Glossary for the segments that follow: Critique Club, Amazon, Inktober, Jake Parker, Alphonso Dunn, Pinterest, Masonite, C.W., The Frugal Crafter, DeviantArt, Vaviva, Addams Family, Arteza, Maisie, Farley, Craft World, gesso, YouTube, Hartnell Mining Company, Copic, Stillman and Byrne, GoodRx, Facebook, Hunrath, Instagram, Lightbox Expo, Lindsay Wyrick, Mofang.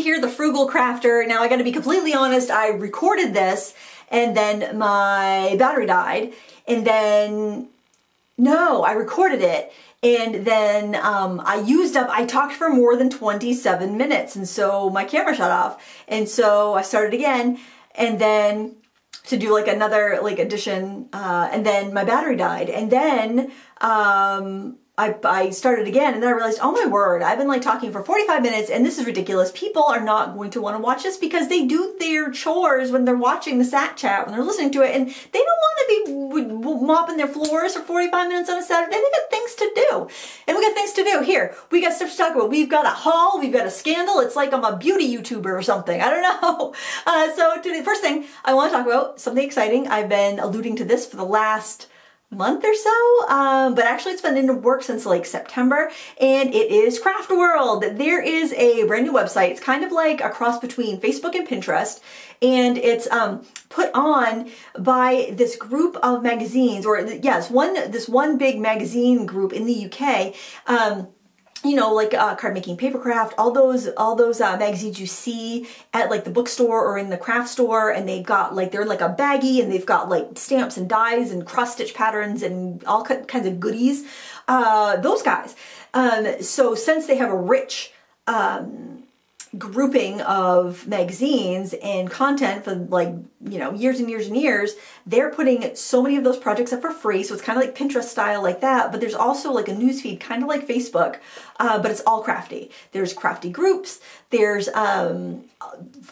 happens, you hear the frugal crafter. Now I gotta be completely honest, I recorded this and then my battery died, and then, no, I recorded it. And then I talked for more than 27 minutes, and so my camera shut off. And so I started again, and then to do like another like edition, and then my battery died. And then I started again, and then I realized, oh my word, I've been like talking for 45 minutes and this is ridiculous. People are not going to want to watch this because they do their chores when they're watching the Sat Chat, when they're listening to it, and they don't want to be mopping their floors for 45 minutes on a Saturday. They got things to do. And we got things to do here. We got stuff to talk about. We've got a haul. We've got a scandal. It's like I'm a beauty YouTuber or something. I don't know. So today, first thing I want to talk about, something exciting. I've been alluding to this for the last month or so, but actually it's been in the work since like September, and it is Craft World. There is a brand new website. It's kind of like a cross between Facebook and Pinterest, and it's put on by this group of magazines, or yes, this one big magazine group in the UK. You know, like card making, paper craft, all those magazines you see at like the bookstore or in the craft store, and they've got like, they're in like a baggie, and they've got like stamps and dies and cross stitch patterns and all kinds of goodies. Those guys. So since they have a rich grouping of magazines and content for like, you know, years and years and years, they're putting so many of those projects up for free. So it's kind of like Pinterest style like that, but there's also like a newsfeed, kind of like Facebook, but it's all crafty. There's crafty groups, there's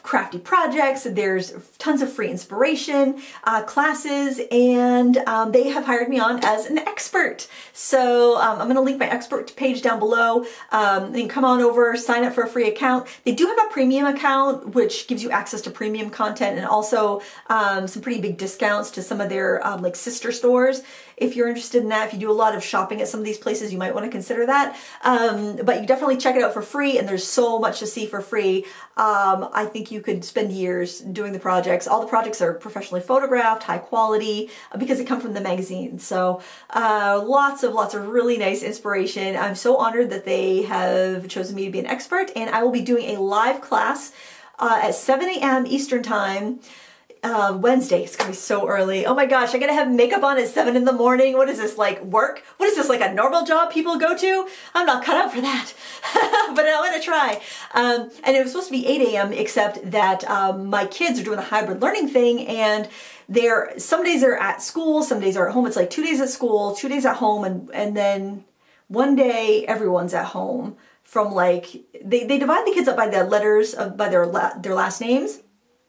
crafty projects, there's tons of free inspiration, classes, and they have hired me on as an expert. So I'm gonna link my expert page down below, and come on over, sign up for a free account. They do have a premium account, which gives you access to premium content and also some pretty big discounts to some of their like sister stores. If you're interested in that, if you do a lot of shopping at some of these places, you might want to consider that. But you definitely check it out for free, and there's so much to see for free. I think you could spend years doing the projects. All the projects are professionally photographed, high quality, because they come from the magazine. So lots of really nice inspiration. I'm so honored that they have chosen me to be an expert, and I will be doing a live class at 7 a.m. Eastern time. Wednesday. It's gonna be so early. Oh my gosh, I gotta have makeup on at 7 in the morning. What is this, like work? What is this, like a normal job people go to? I'm not cut out for that, but I'm gonna try. And it was supposed to be 8 a.m. except that my kids are doing the hybrid learning thing, and they're, some days they're at school, some days are at home. It's like 2 days at school, 2 days at home, and then one day everyone's at home from like, they divide the kids up by the letters, by their last names.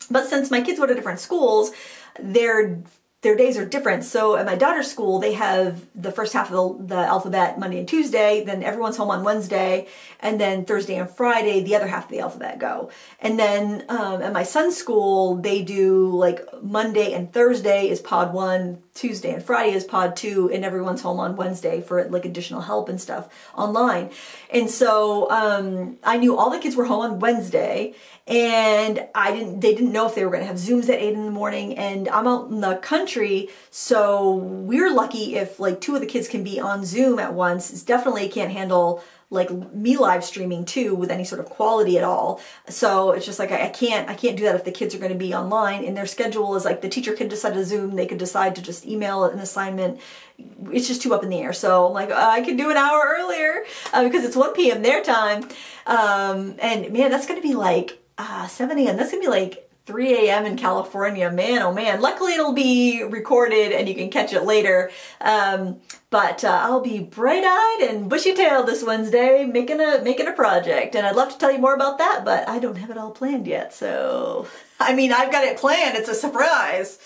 But since my kids go to different schools, their days are different. So at my daughter's school, they have the first half of the alphabet Monday and Tuesday, then everyone's home on Wednesday, and then Thursday and Friday, the other half of the alphabet go. And then at my son's school, they do like Monday and Thursday is pod one, Tuesday and Friday is pod two, and everyone's home on Wednesday for like additional help and stuff online. And so I knew all the kids were home on Wednesday, and they didn't know if they were gonna have Zooms at 8 in the morning, and I'm out in the country, so we're lucky if like two of the kids can be on Zoom at once. It's definitely can't handle like me live streaming too with any sort of quality at all. So it's just like, I can't do that if the kids are gonna be online, and their schedule is like the teacher could decide to Zoom, they could decide to just email an assignment. It's just too up in the air. So I'm like, I could do an hour earlier because it's 1 p.m. their time. And man, that's gonna be like, 7 a.m. That's gonna be like 3 a.m. in California. Man, oh man. Luckily it'll be recorded and you can catch it later. But I'll be bright-eyed and bushy-tailed this Wednesday making a project. And I'd love to tell you more about that, but I don't have it all planned yet. So, I mean, I've got it planned. It's a surprise.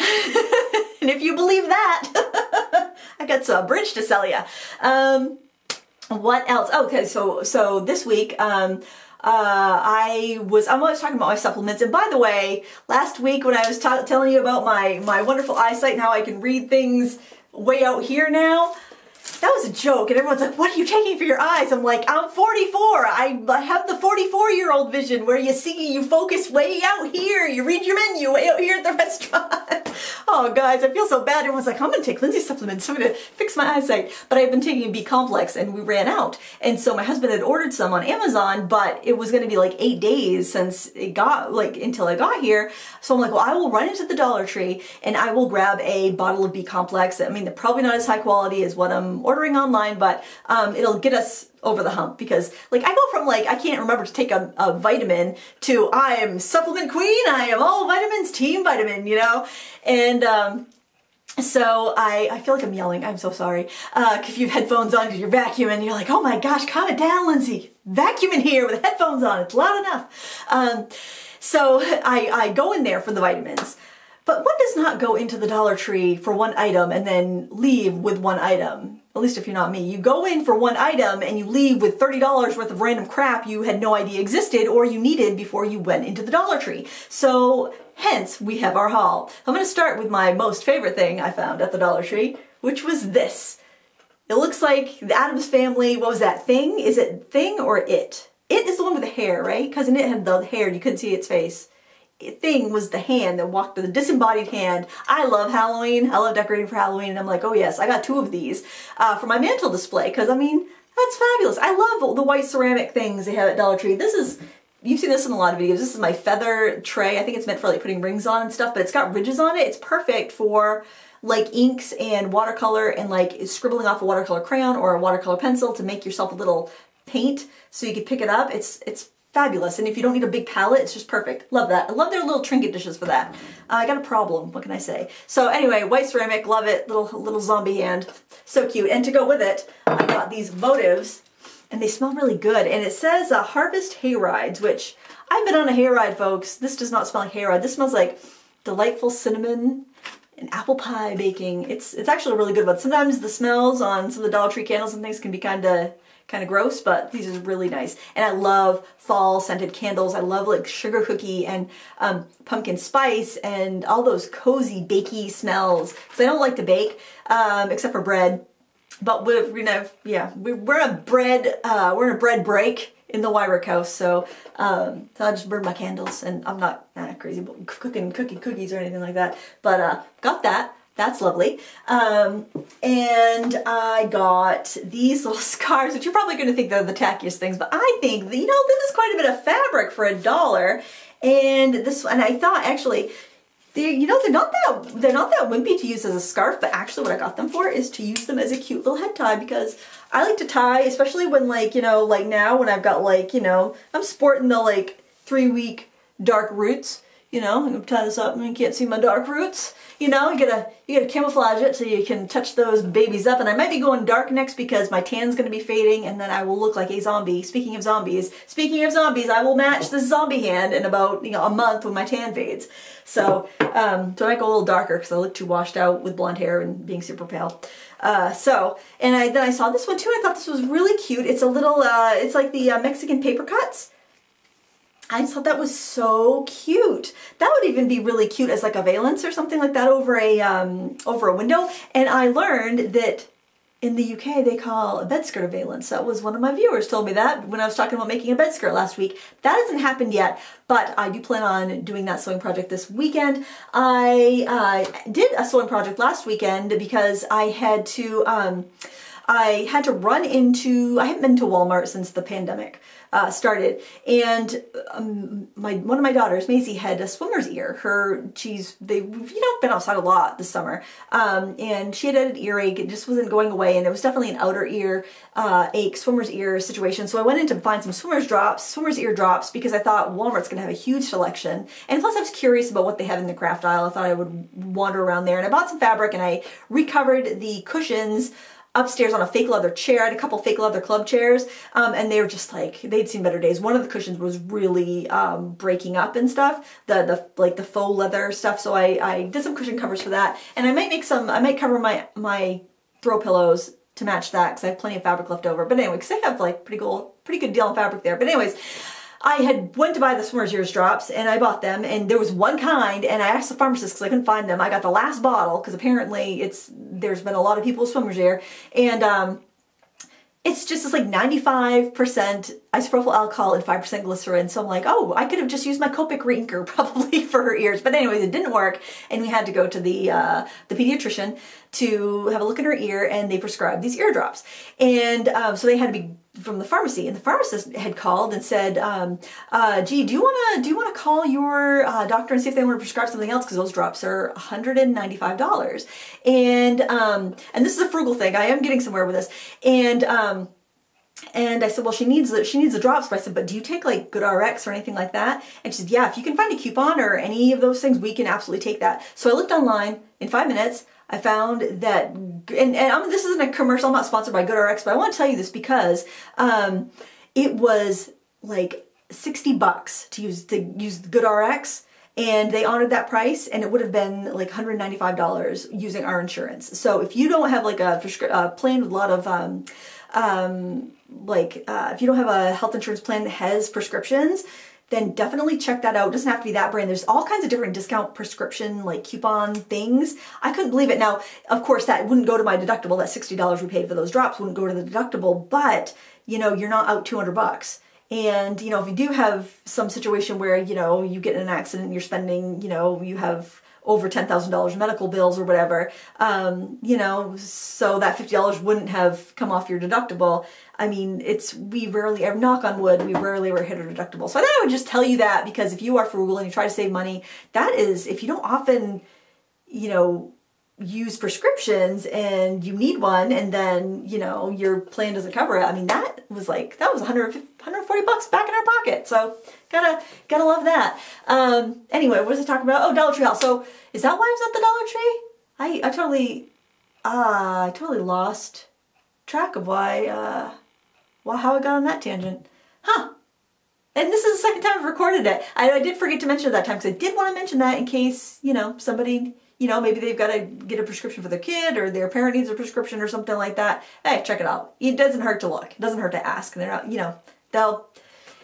And if you believe that, I got some bridge to sell you. What else? Okay, so this week, I'm always talking about my supplements. And by the way, last week when I was telling you about my wonderful eyesight and how I can read things way out here now, that was a joke, and everyone's like, what are you taking for your eyes? I'm like, I'm 44. I have the 44-year-old vision where you see, you focus way out here. You read your menu way out here at the restaurant. Oh, guys, I feel so bad. Everyone's like, I'm going to take Lindsay's supplements. I'm going to fix my eyesight. But I've been taking B complex, and we ran out. And so my husband had ordered some on Amazon, but it was going to be like 8 days since it got, like, until I got here. So I'm like, well, I will run into the Dollar Tree, and I will grab a bottle of B complex. I mean, they're probably not as high quality as what I'm ordering online, but it'll get us over the hump, because like I go from like I can't remember to take a vitamin to I'm supplement queen, I am all vitamins, team vitamin, you know. And so I feel like I'm yelling, I'm so sorry, if you have headphones on because you're vacuuming, you're like, oh my gosh, calm it down, Lindsay, vacuuming here with headphones on, it's loud enough. So I go in there for the vitamins. But one does not go into the Dollar Tree for one item and then leave with one item. At least if you're not me. You go in for one item and you leave with $30 worth of random crap you had no idea existed or you needed before you went into the Dollar Tree. So hence we have our haul. I'm going to start with my most favorite thing I found at the Dollar Tree, which was this. It looks like the Addams Family, what was that thing? Is it thing or it? It is the one with the hair, right? Cousin It had the hair and you couldn't see its face. Thing was the hand that walked, the disembodied hand. I love Halloween. I love decorating for Halloween. And I'm like, oh yes, I got two of these for my mantle display, because I mean, that's fabulous. I love the white ceramic things they have at Dollar Tree. This is, you've seen this in a lot of videos. This is my feather tray. I think it's meant for like putting rings on and stuff, but it's got ridges on it. It's perfect for like inks and watercolor and like scribbling off a watercolor crayon or a watercolor pencil to make yourself a little paint so you could pick it up. It's fabulous, and if you don't need a big palette, it's just perfect. Love that. I love their little trinket dishes for that. I got a problem, what can I say? So anyway, white ceramic, love it, little zombie hand. So cute, and to go with it, I got these votives, and they smell really good, and it says Harvest Hayrides, which I've been on a hayride, folks. This does not smell like hayride. This smells like delightful cinnamon and apple pie baking. It's actually a really good one. Sometimes the smells on some of the Dollar Tree candles and things can be kind of gross, but these are really nice. And I love fall scented candles. I love like sugar cookie and pumpkin spice and all those cozy bakey smells. Because I don't like to bake, except for bread. But we're gonna, yeah, we're in a bread break in the Wyrick house, so I just burned my candles, and I'm not crazy about cookies or anything like that. But got that. That's lovely. And I got these little scarves, which you're probably going to think they're the tackiest things, but I think, you know, this is quite a bit of fabric for $1. And this one, I thought actually, you know, they're not that wimpy to use as a scarf, but actually what I got them for is to use them as a cute little head tie, because I like to tie, especially when like, you know, like now when I've got like, you know, I'm sporting the like 3-week dark roots. You know, I'm gonna tie this up and you can't see my dark roots. You know, you gotta camouflage it so you can touch those babies up. And I might be going dark next because my tan's gonna be fading, and then I will look like a zombie. Speaking of zombies, I will match this zombie hand in about, you know, a month when my tan fades. So, so I might go a little darker because I look too washed out with blonde hair and being super pale. And then I saw this one too, and I thought this was really cute. It's a little, it's like the Mexican paper cuts. I just thought that was so cute. That would even be really cute as like a valance or something like that over a window. And I learned that in the UK they call a bedskirt a valance. That was one of my viewers told me that when I was talking about making a bedskirt last week. That hasn't happened yet, but I do plan on doing that sewing project this weekend. I did a sewing project last weekend because I had to run into, I haven't been to Walmart since the pandemic started, and one of my daughters, Maisie, had a swimmer's ear. They've been outside a lot this summer, and she had an earache. It just wasn't going away, and it was definitely an outer ear ache, swimmer's ear situation. So I went in to find some swimmer's ear drops, because I thought Walmart's gonna have a huge selection, and plus I was curious about what they have in the craft aisle. I thought I would wander around there, and I bought some fabric, and I recovered the cushions upstairs on a fake leather chair. I had a couple fake leather club chairs, and they were just like, they'd seen better days. One of the cushions was really breaking up and stuff, the faux leather stuff, so I did some cushion covers for that, and I might make some, I might cover my throw pillows to match that, because I have plenty of fabric left over. But anyway, because they have like pretty good deal on fabric there. But anyways, I had went to buy the swimmer's ears drops, and I bought them, and there was one kind, and I asked the pharmacist because I couldn't find them. I got the last bottle because apparently there's been a lot of people with swimmer's ear, and it's just like 95% isopropyl alcohol and 5% glycerin. So I'm like, oh, I could have just used my Copic reinker probably for her ears. But anyways, it didn't work, and we had to go to the pediatrician to have a look at her ear, and they prescribed these ear drops. And so they had to be from the pharmacy, and the pharmacist had called and said, "Gee, do you wanna call your doctor and see if they want to prescribe something else, because those drops are $195." And this is a frugal thing. I am getting somewhere with this. And I said, well, she needs the drops. But I said, but do you take like GoodRx or anything like that? And she said, yeah, if you can find a coupon or any of those things, we can absolutely take that. So I looked online. In 5 minutes, I found that, and this isn't a commercial, I'm not sponsored by GoodRx, but I want to tell you this because it was like $60 to use GoodRx, and they honored that price, and it would have been like $195 using our insurance. So if you don't have like a plan with a lot of, if you don't have a health insurance plan that has prescriptions, then definitely check that out. It doesn't have to be that brand. There's all kinds of different discount prescription, like coupon things. I couldn't believe it. Now, of course, that wouldn't go to my deductible. That $60 we paid for those drops wouldn't go to the deductible, but you know, you're not out $200. And you know, if you do have some situation where, you know, you get in an accident and you're spending, you know, you have over $10,000 medical bills or whatever, you know, so that $50 wouldn't have come off your deductible. I mean, we rarely ever, knock on wood, we rarely ever hit our deductible. So I thought I would just tell you that, because if you are frugal and you try to save money, that is, if you don't often, you know, use prescriptions and you need one and then, you know, your plan doesn't cover it. I mean, that was like, that was $140 back in our pocket. So gotta love that. Anyway, what was I talking about? Oh, Dollar Tree haul. So is that why I was at the Dollar Tree? I totally lost track of why, how I got on that tangent. Huh. And this is the second time I've recorded it. I did forget to mention it that time, because I did want to mention that in case, you know, somebody, you know, maybe they've got to get a prescription for their kid, or their parent needs a prescription or something like that. Hey, check it out. It doesn't hurt to look. It doesn't hurt to ask. And they're not, you know,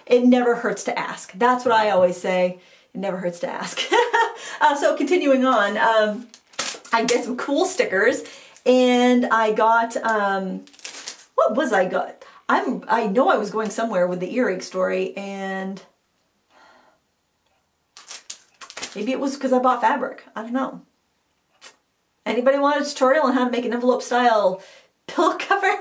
it never hurts to ask. That's what I always say. It never hurts to ask. So continuing on, I did some cool stickers, and I got, what was I got? I know I was going somewhere with the earache story, and maybe it was because I bought fabric. I don't know. Anybody want a tutorial on how to make an envelope style pillow cover?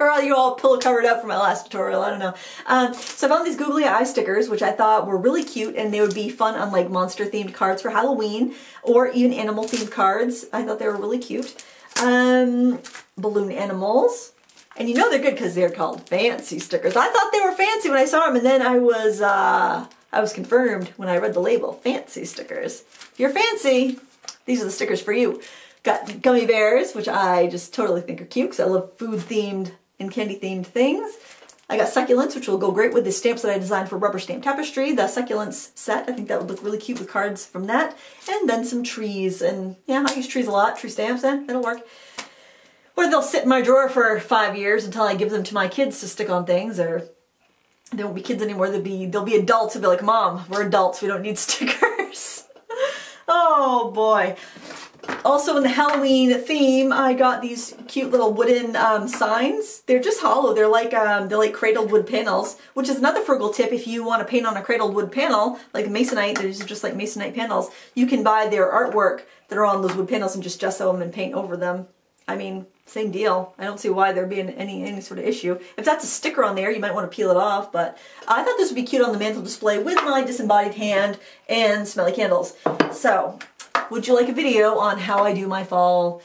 Or are you all pillow covered up from my last tutorial? I don't know. So I found these googly eye stickers, which I thought were really cute, and they would be fun on like monster themed cards for Halloween, or even animal themed cards. I thought they were really cute. Balloon animals. And you know they're good because they're called fancy stickers. I thought they were fancy when I saw them, and then I was confirmed when I read the label, fancy stickers. If you're fancy, these are the stickers for you. Got gummy bears, which I just totally think are cute because I love food-themed and candy-themed things. I got succulents, which will go great with the stamps that I designed for Rubber Stamp Tapestry, the succulents set. I think that would look really cute with cards from that. And then some trees, and yeah, I use trees a lot, tree stamps, that'll work. Or they'll sit in my drawer for 5 years until I give them to my kids to stick on things, or they won't be kids anymore, they'll be adults who'll be like, Mom, we're adults, we don't need stickers. Oh boy. Also in the Halloween theme, I got these cute little wooden signs. They're just hollow. They're like cradled wood panels, which is another frugal tip. If you want to paint on a cradled wood panel, like Masonite, these are just like Masonite panels. You can buy their artwork that are on those wood panels and just gesso them and paint over them. I mean, same deal. I don't see why there'd be any sort of issue. If that's a sticker on there, you might want to peel it off, but I thought this would be cute on the mantle display with my disembodied hand and smelly candles. So, would you like a video on how I do my fall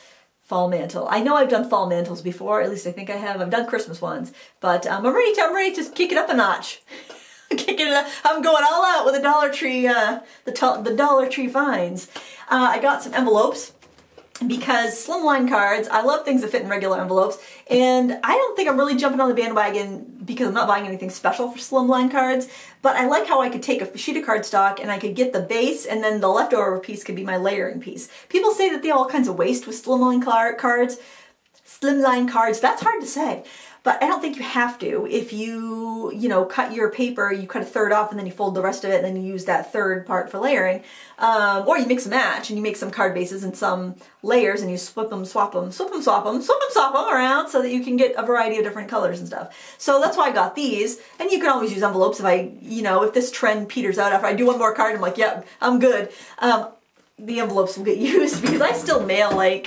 mantle? I know I've done fall mantles before, at least I think I have. I've done Christmas ones, but I'm ready to kick it up a notch. Kicking it up. I'm going all out with the Dollar Tree, the Dollar Tree finds. I got some envelopes, because slimline cards, I love things that fit in regular envelopes, and I don't think I'm really jumping on the bandwagon because I'm not buying anything special for slimline cards, but I like how I could take a sheet of cardstock and I could get the base, and then the leftover piece could be my layering piece. People say that they have all kinds of waste with slimline cards. That's hard to say. But I don't think you have to. If you, cut your paper, you cut a third off and then you fold the rest of it and then you use that third part for layering. Or you mix and match and you make some card bases and some layers and you swap them around so that you can get a variety of different colors and stuff. So that's why I got these. And you can always use envelopes if I, if this trend peters out after I do one more card, I'm like, yep, I'm good. The envelopes will get used because I still mail, I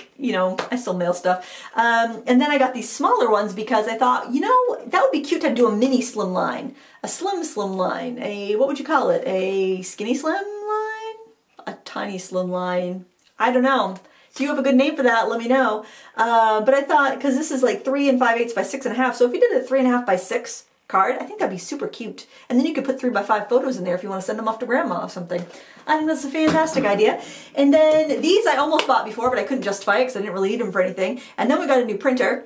still mail stuff. And then I got these smaller ones because I thought, that would be cute to do a mini slim line, a slim line, a, what would you call it? A skinny slim line? A tiny slim line? I don't know. Do you have a good name for that? Let me know. But I thought, because this is like 3 5/8 by 6½, so if you did a 3½ by 6 card, I think that'd be super cute. And then you could put 3 by 5 photos in there if you want to send them off to grandma or something. I think that's a fantastic idea. And then these I almost bought before, but I couldn't justify it because I didn't really need them for anything. And then we got a new printer.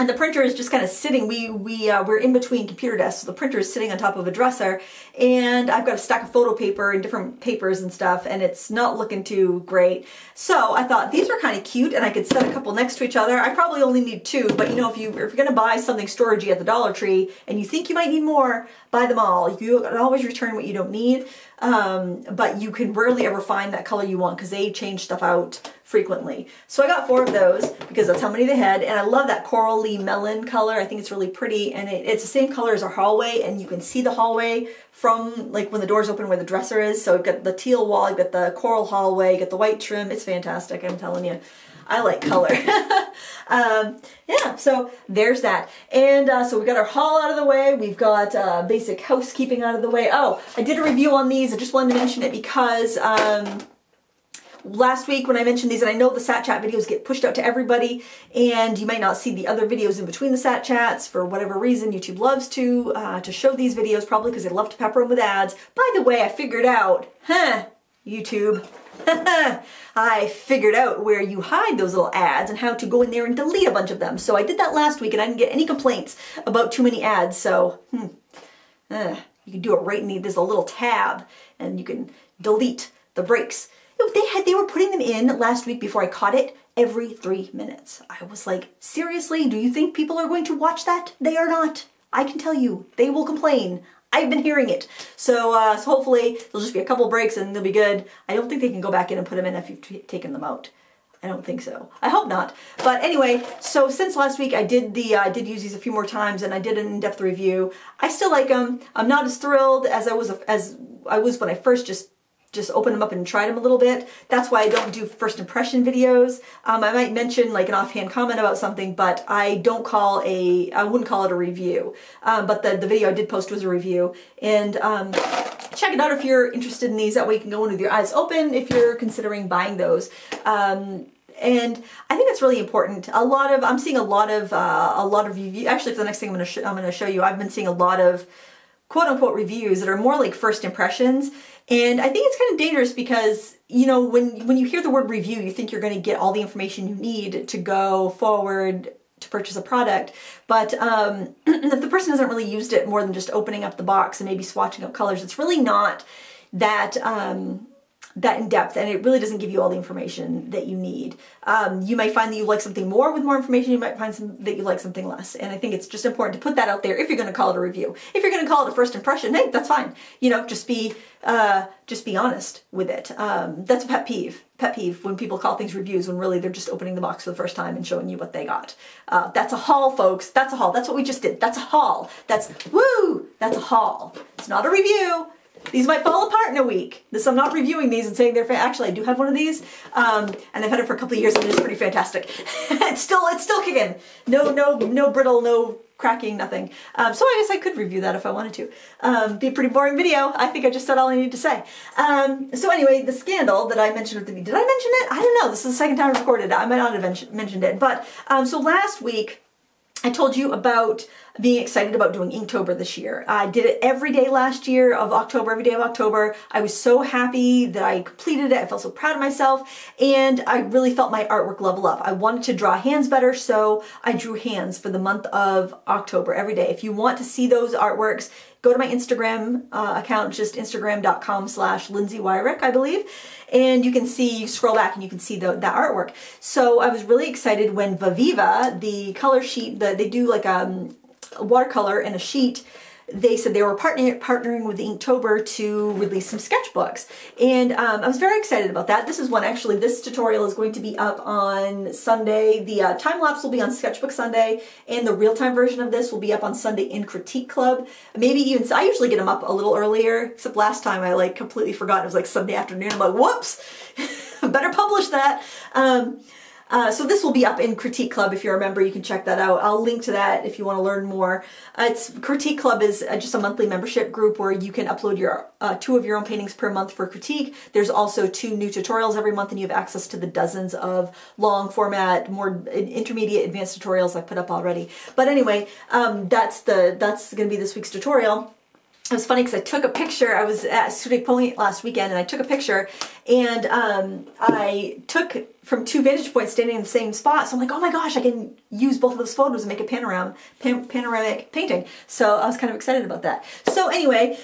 And the printer is just kind of sitting, we're in between computer desks, so the printer is sitting on top of a dresser, and I've got a stack of photo paper and different papers and stuff, and it's not looking too great. So I thought these are kind of cute, and I could set a couple next to each other. I probably only need 2, but if you're going to buy something storagey at the Dollar Tree, and you think you might need more, buy them all. You can always return what you don't need, but you can rarely ever find that color you want, because they change stuff out frequently. So I got 4 of those because that's how many they had, and I love that corally melon color. I think it's really pretty, and it's the same color as our hallway, and you can see the hallway from like when the doors open where the dresser is. So you've got the teal wall, you've got the coral hallway, you've got the white trim. It's fantastic, I'm telling you. I like color. Yeah, so there's that. And so we got our haul out of the way. We've got basic housekeeping out of the way. Oh, I did a review on these. I just wanted to mention it because last week when I mentioned these, and I know the Sat Chat videos get pushed out to everybody, and you might not see the other videos in between the Sat Chats for whatever reason. YouTube loves to show these videos, probably because they love to pepper them with ads. By the way, I figured out, YouTube, I figured out where you hide those little ads and how to go in there and delete a bunch of them. So I did that last week, and I didn't get any complaints about too many ads. So you can do it right in the, there's a little tab, and you can delete the breaks. They were putting them in last week before I caught it every 3 minutes. I was like, seriously, do you think people are going to watch that? They are not. I can tell you, they will complain. I've been hearing it. So, so hopefully there'll just be a couple breaks and they'll be good. I don't think they can go back in and put them in if you've taken them out. I don't think so. I hope not. But anyway, so since last week I did use these a few more times, and I did an in-depth review. I still like them. I'm not as thrilled as I was when I first just open them up and try them a little bit. That's why I don't do first impression videos. I might mention like an offhand comment about something, but I don't call a, I wouldn't call it a review. But the video I did post was a review. And check it out if you're interested in these. That way you can go in with your eyes open if you're considering buying those. And I think that's really important. I'm seeing a lot of reviews. Actually, for the next thing I'm gonna show you, I've been seeing a lot of quote-unquote reviews that are more like first impressions. And I think it's kind of dangerous because, when you hear the word review, you think you're going to get all the information you need to go forward to purchase a product. But if the person hasn't really used it more than just opening up the box and maybe swatching up colors, it's really not that that in depth, and it really doesn't give you all the information that you need. You might find that you like something more with more information, you might find that you like something less. And I think it's just important to put that out there if you're going to call it a review. If you're going to call it a first impression, hey, that's fine. Just be honest with it. That's a pet peeve. Pet peeve when people call things reviews when really they're just opening the box for the first time and showing you what they got. That's a haul, folks. That's a haul. That's what we just did. That's a haul. That's woo! That's a haul. It's not a review. These might fall apart in a week. I'm not reviewing these and saying they're fantastic. Actually, I do have one of these, and I've had it for a couple of years, and it's pretty fantastic. it's still kicking. No brittle, no cracking, nothing. So I guess I could review that if I wanted to. Be a pretty boring video. I think I just said all I need to say. So anyway, the scandal that I mentioned at the beginning. Did I mention it? I don't know. This is the second time I've recorded it. I might not have mentioned it. But so last week, I told you about being excited about doing Inktober this year. I did it every day last year of October, every day of October. I was so happy that I completed it. I felt so proud of myself, and I really felt my artwork level up. I wanted to draw hands better, so I drew hands for the month of October every day. If you want to see those artworks, go to my Instagram account, just instagram.com/LindsayWyrick, I believe. And you can see, you scroll back and you can see that artwork. So I was really excited when Vaviva, the color sheet, they do like a watercolor and a sheet, they said they were partnering with Inktober to release some sketchbooks. And I was very excited about that. This is one, actually, this tutorial is going to be up on Sunday. The time-lapse will be on Sketchbook Sunday, and the real-time version of this will be up on Sunday in Critique Club. Maybe even, I usually get them up a little earlier, except last time I like completely forgot. It was like Sunday afternoon. I'm like, whoops, better publish that. So this will be up in Critique Club. If you're a member, you can check that out. I'll link to that if you want to learn more. Critique Club is just a monthly membership group where you can upload your 2 of your own paintings per month for critique. There's also 2 new tutorials every month, and you have access to the dozens of long format, more intermediate, advanced tutorials I've put up already. But anyway, that's going to be this week's tutorial. It was funny because I took a picture. I was at Studio Point last weekend, and I took a picture, and I took from 2 vantage points standing in the same spot. So I'm like, oh my gosh, I can use both of those photos and make a panoramic painting. So I was kind of excited about that. So anyway,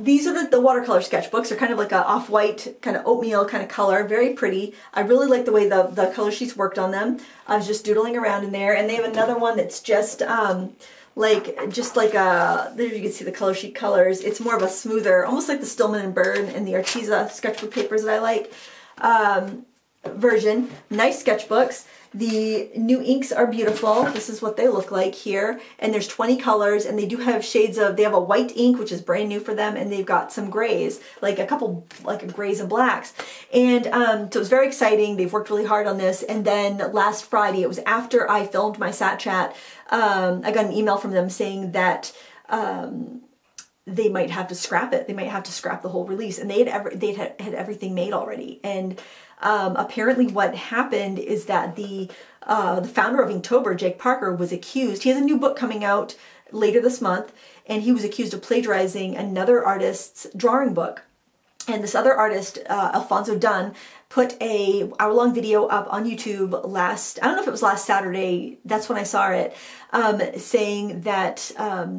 these are the watercolor sketchbooks. They're kind of like an off-white, kind of oatmeal kind of color. Very pretty. I really like the way the color sheets worked on them. I was just doodling around in there. And they have another one that's just... there you can see the color sheet colors. It's more of a smoother, almost like the Stillman and Byrne and the Arteza sketchbook papers that I like version. Nice sketchbooks. The new inks are beautiful. This is what they look like here. And there's 20 colors, and they do have shades of, they have a white ink, which is brand new for them, and they've got some grays, like a couple, like grays and blacks. And so it's very exciting. They've worked really hard on this. And then last Friday, it was after I filmed my Sat Chat, I got an email from them saying that they might have to scrap it. They might have to scrap the whole release. And they had everything made already. And apparently what happened is that the founder of Inktober, Jake Parker, was accused. He has a new book coming out later this month, and he was accused of plagiarizing another artist's drawing book. And this other artist, Alphonso Dunn, put a hour-long video up on YouTube I don't know if it was last Saturday, that's when I saw it, saying that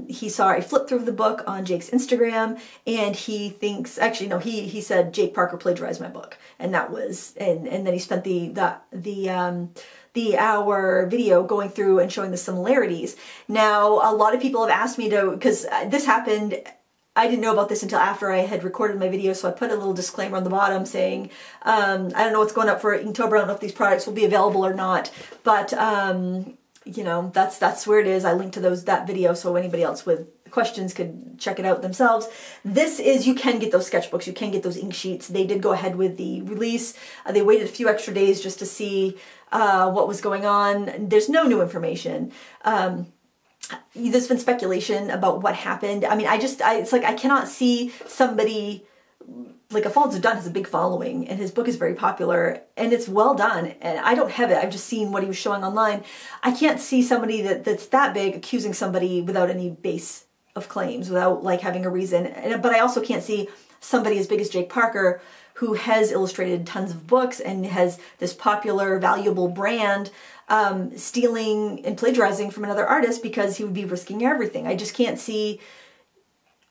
he saw a flip through of the book on Jake's Instagram, and he thinks, actually no, he said Jake Parker plagiarized my book, and that was, and then he spent the hour video going through and showing the similarities. Now, a lot of people have asked me to, because this happened, I didn't know about this until after I had recorded my video, so I put a little disclaimer on the bottom saying, I don't know what's going up for Inktober, I don't know if these products will be available or not, but, you know, that's where it is. I linked to that video, so anybody else with questions could check it out themselves. This is, you can get those sketchbooks, you can get those ink sheets. They did go ahead with the release. They waited a few extra days just to see what was going on. There's no new information. There's been speculation about what happened. I mean, it's like I cannot see somebody, like Alphonso Dunn has a big following, and his book is very popular, and it's well done, and I don't have it. I've just seen what he was showing online. I can't see somebody that's that big accusing somebody without any base of claims, without like having a reason. But I also can't see somebody as big as Jake Parker, who has illustrated tons of books and has this popular, valuable brand, stealing and plagiarizing from another artist, because he would be risking everything. I just can't see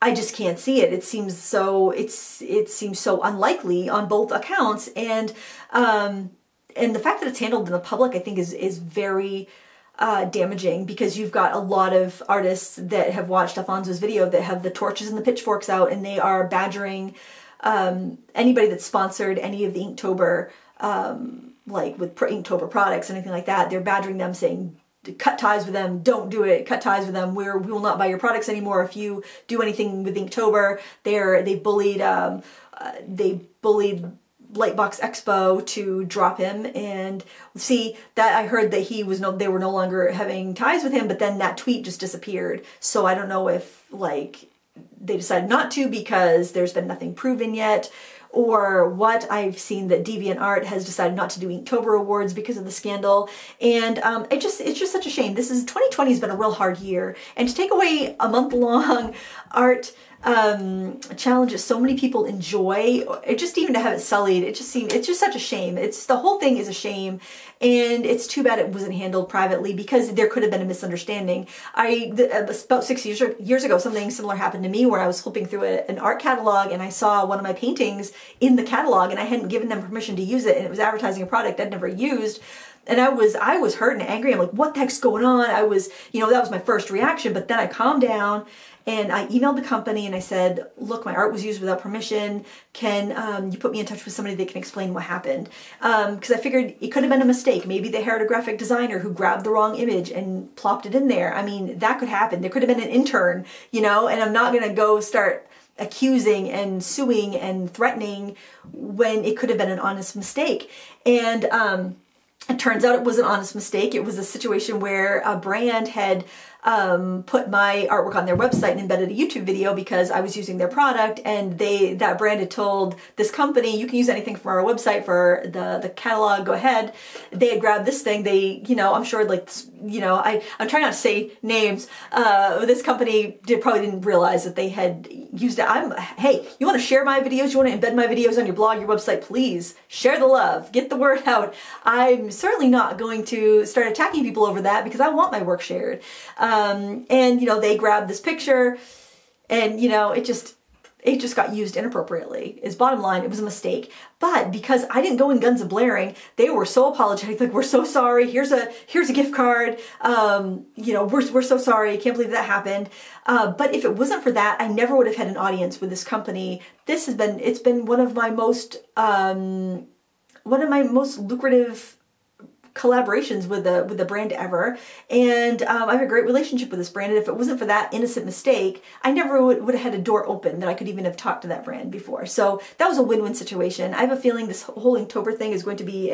it. It seems so, it seems so unlikely on both accounts. And the fact that it's handled in the public, I think is very damaging, because you've got a lot of artists that have watched Alphonso's video that have the torches and the pitchforks out, and they are badgering anybody that sponsored any of the Inktober, like with Inktober products, anything like that. They're badgering them, saying, cut ties with them, don't do it, cut ties with them, we will not buy your products anymore if you do anything with Inktober. They bullied Lightbox Expo to drop him, and see that I heard that they were no longer having ties with him, but then that tweet just disappeared. So I don't know if like they decided not to because there's been nothing proven yet, or what I've seen that DeviantArt has decided not to do Inktober awards because of the scandal. And it's just such a shame. 2020 has been a real hard year, and to take away a month-long art challenges so many people enjoy, it just even to have it sullied, it's just such a shame. The whole thing is a shame, and it's too bad it wasn't handled privately, because there could have been a misunderstanding. About 6 years ago, something similar happened to me where I was flipping through an art catalog and I saw one of my paintings in the catalog, and I hadn't given them permission to use it, and it was advertising a product I'd never used. And I was hurt and angry. I'm like, what the heck's going on? You know, that was my first reaction, but then I calmed down and I emailed the company and I said, look, my art was used without permission. Can you put me in touch with somebody that can explain what happened? Because I figured it could have been a mistake. Maybe they hired a graphic designer who grabbed the wrong image and plopped it in there. I mean, that could happen. There could have been an intern, you know, and I'm not going to go start accusing and suing and threatening when it could have been an honest mistake. And it turns out it was an honest mistake. It was a situation where a brand had put my artwork on their website and embedded a YouTube video because I was using their product, and that brand had told this company, you can use anything from our website for the catalog, go ahead. They had grabbed this thing, you know, I'm sure, like, you know, I'm trying not to say names, this company probably didn't realize that they had used it. Hey, you want to share my videos, you want to embed my videos on your blog, your website, please share the love, get the word out. I'm certainly not going to start attacking people over that, because I want my work shared. And you know, they grabbed this picture, and you know, it just got used inappropriately. Is bottom line, it was a mistake. But because I didn't go in guns a blaring, they were so apologetic, like, we're so sorry, here's a gift card, you know, we're so sorry, can't believe that happened. But if it wasn't for that, I never would have had an audience with this company. This has been, it's been one of my most lucrative collaborations with a brand ever, and I have a great relationship with this brand, and if it wasn't for that innocent mistake, I never would have had a door open that I could even have talked to that brand before. So that was a win-win situation. I have a feeling this whole Inktober thing is going to be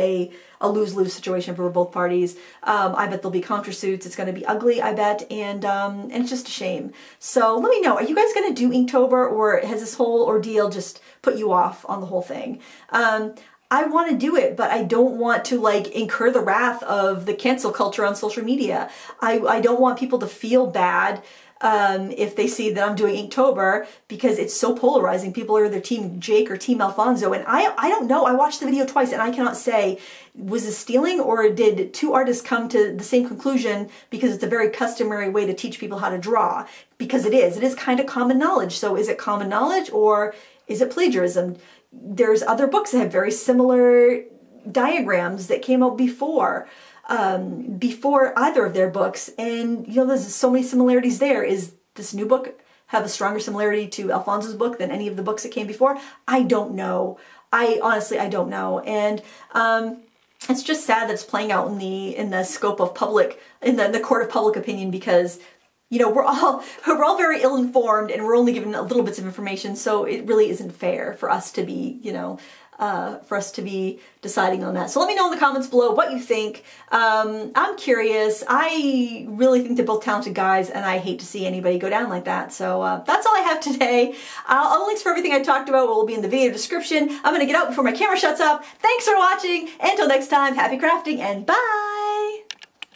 a lose-lose situation for both parties. I bet there'll be countersuits. It's going to be ugly, I bet, and it's just a shame. So let me know, are you guys going to do Inktober, or has this whole ordeal just put you off on the whole thing? I want to do it, but I don't want to, like, incur the wrath of the cancel culture on social media. I don't want people to feel bad if they see that I'm doing Inktober, because it's so polarizing. People are either Team Jake or Team Alphonso, and I don't know. I watched the video twice, and I cannot say, was this stealing, or did two artists come to the same conclusion because it's a very customary way to teach people how to draw? Because it is kind of common knowledge. So is it common knowledge, or is it plagiarism? There's other books that have very similar diagrams that came out before either of their books, and you know, there's so many similarities there. Is this new book have a stronger similarity to Alphonso's book than any of the books that came before? I don't know. I honestly don't know, and it's just sad that it's playing out in the scope of public, in the court of public opinion, because, you know, we're all very ill-informed, and we're only given little bits of information, so it really isn't fair for us to be, you know, for us to be deciding on that. So let me know in the comments below what you think. I'm curious. I really think they're both talented guys, and I hate to see anybody go down like that. So that's all I have today. All links for everything I talked about will be in the video description. I'm going to get out before my camera shuts off. Thanks for watching. Until next time, happy crafting, and bye!